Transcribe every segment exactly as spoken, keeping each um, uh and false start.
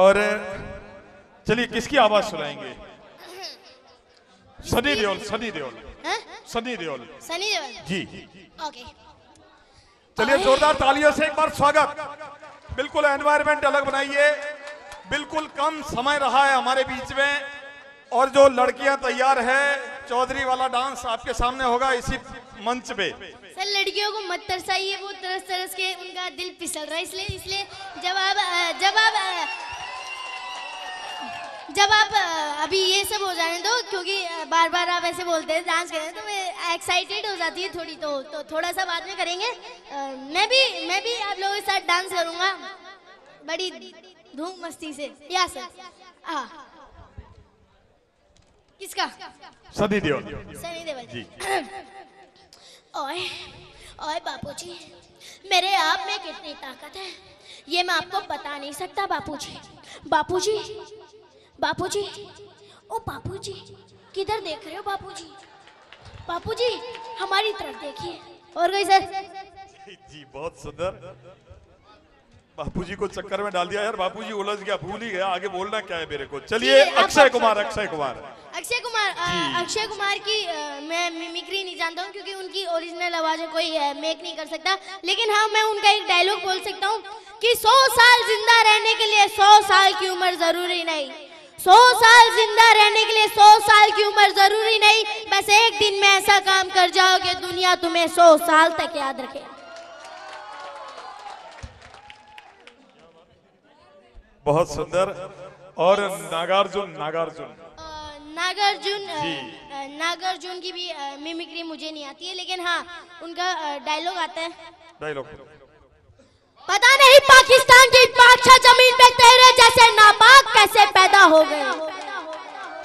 और चलिए किसकी आवाज सुनाएंगे? सनी देओल। सनी देओल सनी देओल सनी देओल जी। ओके, चलिए जोरदार तालियों से एक बार स्वागत। बिल्कुल एनवायरनमेंट अलग बनाइए। बिल्कुल कम समय रहा है हमारे बीच में और जो लड़कियां तैयार है, चौधरी वाला डांस आपके सामने होगा इसी मंच पे। सर लड़कियों को मत तरसाइए, वो तरस तरस के उनका दिल फिसल रहा है, इसलिए इसलिए जब आप जब आप जब आप अभी ये सब हो जाने दो, क्योंकि बार बार आप ऐसे बोलते हैं डांस करें तो मैं एक्साइटेड हो जाती है थोड़ी, तो तो थोड़ा सा बाद में करेंगे। मैं भी मैं भी आप लोगों के साथ डांस करूँगा बड़ी धूम मस्ती से। या सर हाँ, किसका? सनी देओल। सनी देओल जी। ओए ओए बापूजी, मेरे आप में कितनी ताकत है ये मैं आपको बता नहीं सकता। बापूजी बापूजी बापूजी ओ बापूजी, किधर देख रहे हो बापूजी? बापूजी हमारी तरफ देखिए। और कोई सर? जी बहुत सुंदर। बापूजी को चक्कर में डाल दिया यार, बापूजी उलझ गया, भूल ही गया आगे बोलना क्या है मेरे को। चलिए अक्षय कुमार। अक्षय कुमार अक्षय कुमार अक्षय कुमार की आ, मैं मिमिक्री नहीं जानता हूँ क्योंकि उनकी ओरिजिनल आवाज़ें कोई मेक नहीं कर सकता, लेकिन हाँ मैं उनका एक डायलॉग बोल सकता हूँ कि सौ साल जिंदा रहने के लिए सौ साल की उम्र जरूरी नहीं। सौ साल जिंदा रहने के लिए सौ साल की उम्र जरूरी नहीं, बस एक दिन में ऐसा काम कर जाओ कि दुनिया तुम्हें सौ साल तक याद रखे। बहुत सुंदर। और नागार्जुन नागार्जुन नागार्जुन नागार्जुन की भी मिमिक्री मुझे नहीं आती है, लेकिन हाँ उनका डायलॉग आता है। डायलॉग पता नहीं पाकिस्तान की पाकशाह जमीन पे तेरे जैसे नापाक कैसे पैदा हो गए,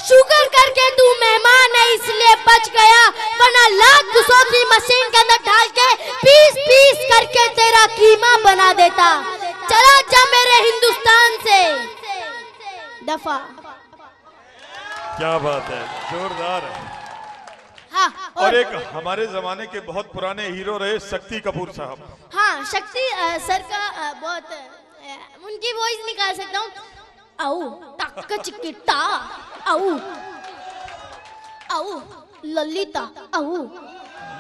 शुक्र करके तू मेहमान है इसलिए बच गया, वरना लाख दूसों की मशीन के अंदर ढाल के पीस पीस करके तेरा कीमा बना देता। चला जा मेरे हिंदुस्तान से दफा। क्या बात है, जोरदार है। हाँ, और, और एक हमारे जमाने के बहुत पुराने हीरो रहे शक्ति कपूर साहब। हाँ शक्ति सर का बहुत उनकी वॉइस निकाल सकता हूँ। आओ टाकचिकिटा आओ आओ ललिता आओ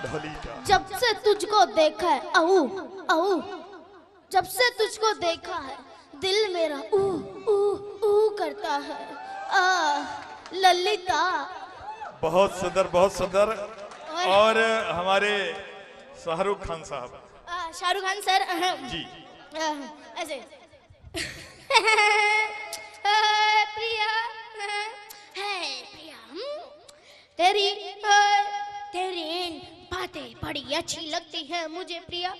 ललिता, जब से तुझको देखा है आओ आओ, जब से तुझको देखा है दिल मेरा ऊ ऊ ऊ करता है आ ललिता। बहुत सुंदर बहुत सुंदर। और, और हमारे शाहरुख खान साहब। शाहरुख खान सर जी आ, ऐसे प्रिया है प्रिया तेरी तेरी बातें बड़ी अच्छी लगती है मुझे प्रिया।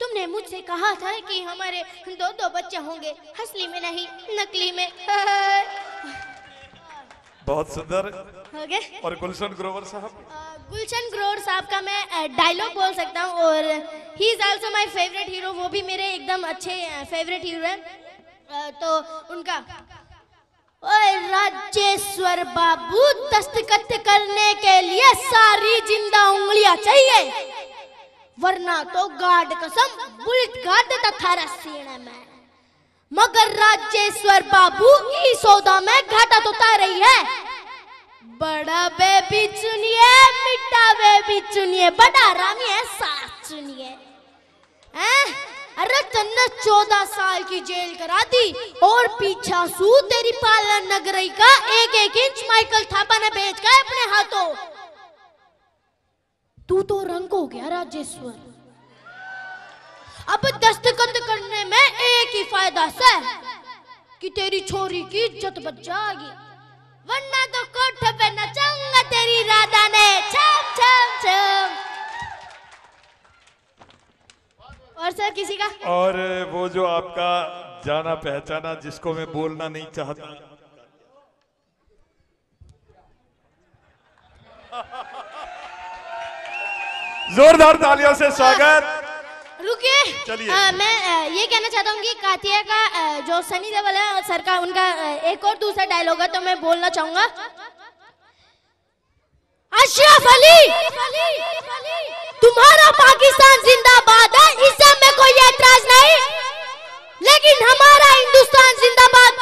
तुमने मुझसे कहा था कि हमारे दो दो बच्चे होंगे, असली में नहीं नकली में। बहुत सुंदर। और गुलशन ग्रोवर साहब। गुलशन ग्रोवर साहब का मैं डायलॉग बोल सकता हूँ और he is also my favourite hero, वो भी मेरे एकदम अच्छे फेवरेट हीरो हैं। तो उनका ओए राजेश्वर बाबू दस्तखत करने के लिए सारी जिंदा उंगलियां चाहिए, वरना तो गार्ड कसम बुलेट गार्ड देता थारा सीने में, मगर राजेश्वर बाबू ई सौदा में घाटा तो ता रही है। बड़ा बेबी चुनिए मिठा बेबी चुनिए बड़ा रामी है साथ चुनिए। अरे तन्ने चौदह साल की जेल करा दी और पीछा सू तेरी पालन नगरी का एक एक इंच माइकल थापा ने भेज कर अपने हाथों। तू तो रंग हो गया राजेश्वर, अब दस्तखत करने में एक ही फायदा है कि तेरी छोरी की इज्जत बच जाएगी, वरना तो कोर्ट पे नचाऊंगा तेरी राधा ने छम छम छम। और सर किसी का? और वो जो आपका जाना पहचाना जिसको मैं बोलना नहीं चाहता। जोरदार तालियों से स्वागत। रुकिए, चलिए मैं आ, ये कहना चाहता हूँ कि कातिया का आ, जो सनी देओल है सर का, उनका आ, एक और दूसरा डायलॉग है तो मैं बोलना चाहूंगा। अशरफ अली तुम्हारा पाकिस्तान जिंदाबाद है, इससे हमें कोई एतराज नहीं, लेकिन हमारा हिंदुस्तान जिंदाबाद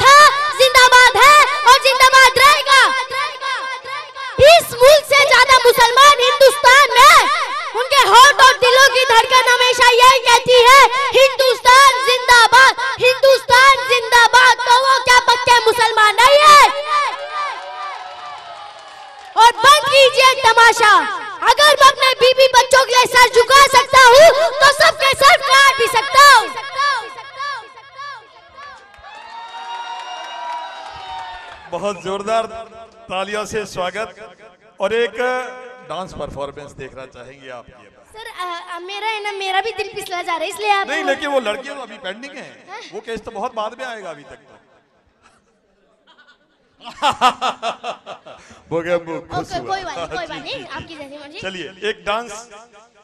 जिंदाबाद रहेगा। बीस मूल से ज्यादा मुसलमान हिंदुस्तान में, उनके होंठ और दिलों की धड़कन हमेशा यही कहती है हिंदुस्तान जिंदाबाद, हिंदुस्तान जिंदाबाद। तो वो क्या पक्के मुसलमान नहीं है? और बंद कीजिए तमाशा। अगर मैं अपने बीबी बच्चों के लिए सर झुका सकता हूँ तो सबके सर काट भी सकता हूँ। बहुत जोरदार तालियों से स्वागत और एक डांस परफॉर्मेंस देखना चाहेंगे आप। सर आ, मेरा है ना, मेरा भी दिल पिसला जा रहा है इसलिए आप नहीं, लेकिन वो लड़कियां तो अभी पेंडिंग है, है? वो केस तो बहुत बाद में आएगा, अभी तक तो। ओके कोई बात नहीं, कोई बात नहीं, आपकी जैसी मर्जी। चलिए एक डांस